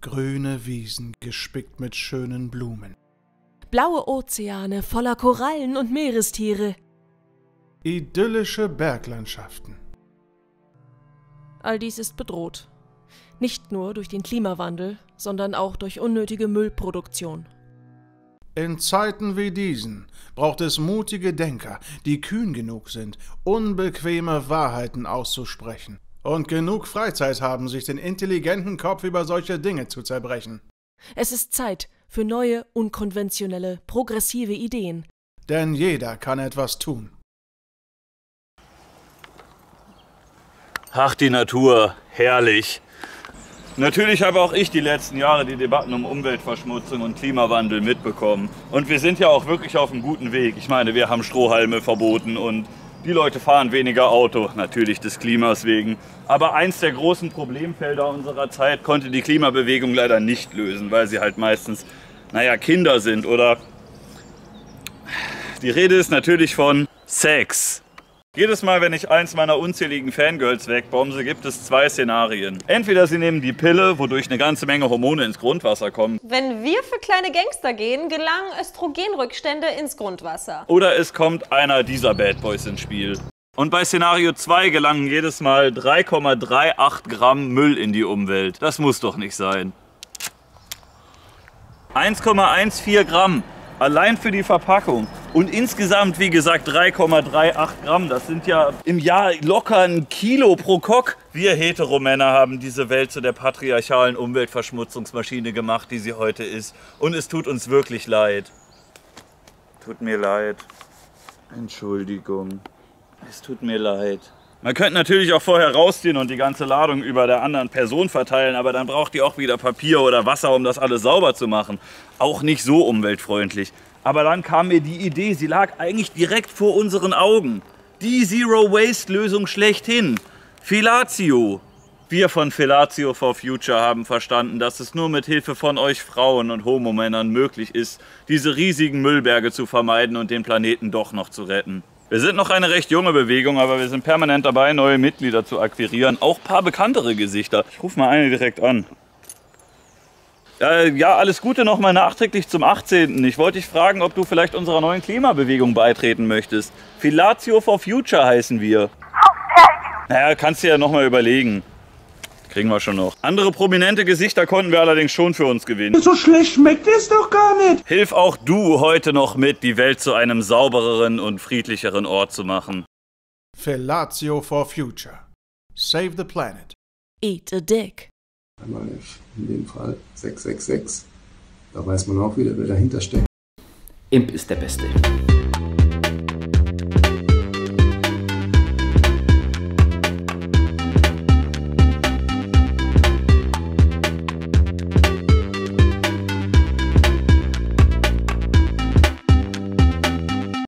grüne Wiesen gespickt mit schönen Blumen, blaue Ozeane voller Korallen und Meerestiere, idyllische Berglandschaften. All dies ist bedroht. Nicht nur durch den Klimawandel, sondern auch durch unnötige Müllproduktion. In Zeiten wie diesen braucht es mutige Denker, die kühn genug sind, unbequeme Wahrheiten auszusprechen und genug Freizeit haben, sich den intelligenten Kopf über solche Dinge zu zerbrechen. Es ist Zeit für neue, unkonventionelle, progressive Ideen. Denn jeder kann etwas tun. Ach, die Natur, herrlich. Natürlich habe auch ich die letzten Jahre die Debatten um Umweltverschmutzung und Klimawandel mitbekommen. Und wir sind ja auch wirklich auf einem guten Weg. Ich meine, wir haben Strohhalme verboten und die Leute fahren weniger Auto, natürlich des Klimas wegen. Aber eins der großen Problemfelder unserer Zeit konnte die Klimabewegung leider nicht lösen, weil sie halt meistens, naja, Kinder sind, oder? Die Rede ist natürlich von Sex. Jedes Mal, wenn ich eins meiner unzähligen Fangirls wegbomse, gibt es zwei Szenarien. Entweder sie nehmen die Pille, wodurch eine ganze Menge Hormone ins Grundwasser kommen. Wenn wir für kleine Gangster gehen, gelangen Östrogenrückstände ins Grundwasser. Oder es kommt einer dieser Bad Boys ins Spiel. Und bei Szenario 2 gelangen jedes Mal 3,38 Gramm Müll in die Umwelt. Das muss doch nicht sein. 1,14 Gramm. Allein für die Verpackung. Und insgesamt, wie gesagt, 3,38 Gramm. Das sind ja im Jahr locker 1 Kilo pro Kock. Wir Heteromänner haben diese Welt zu der patriarchalen Umweltverschmutzungsmaschine gemacht, die sie heute ist. Und es tut uns wirklich leid. Tut mir leid. Entschuldigung. Es tut mir leid. Man könnte natürlich auch vorher rausziehen und die ganze Ladung über der anderen Person verteilen, aber dann braucht die auch wieder Papier oder Wasser, um das alles sauber zu machen. Auch nicht so umweltfreundlich. Aber dann kam mir die Idee, sie lag eigentlich direkt vor unseren Augen. Die Zero-Waste-Lösung schlechthin. Fellatio. Wir von Fellatio for Future haben verstanden, dass es nur mit Hilfe von euch Frauen und Homomännern möglich ist, diese riesigen Müllberge zu vermeiden und den Planeten doch noch zu retten. Wir sind noch eine recht junge Bewegung, aber wir sind permanent dabei, neue Mitglieder zu akquirieren. Auch ein paar bekanntere Gesichter. Ich rufe mal eine direkt an. Ja, alles Gute nochmal nachträglich zum 18. Ich wollte dich fragen, ob du vielleicht unserer neuen Klimabewegung beitreten möchtest. Fellatio for Future heißen wir. Naja, kannst dir ja nochmal überlegen. Kriegen wir schon noch. Andere prominente Gesichter konnten wir allerdings schon für uns gewinnen. So schlecht schmeckt es doch gar nicht. Hilf auch du heute noch mit, die Welt zu einem saubereren und friedlicheren Ort zu machen. Fellatio for Future. Save the planet. Eat a dick. Einmal in dem Fall 666. Da weiß man auch wieder, wer dahinter steckt. Imp ist der Beste.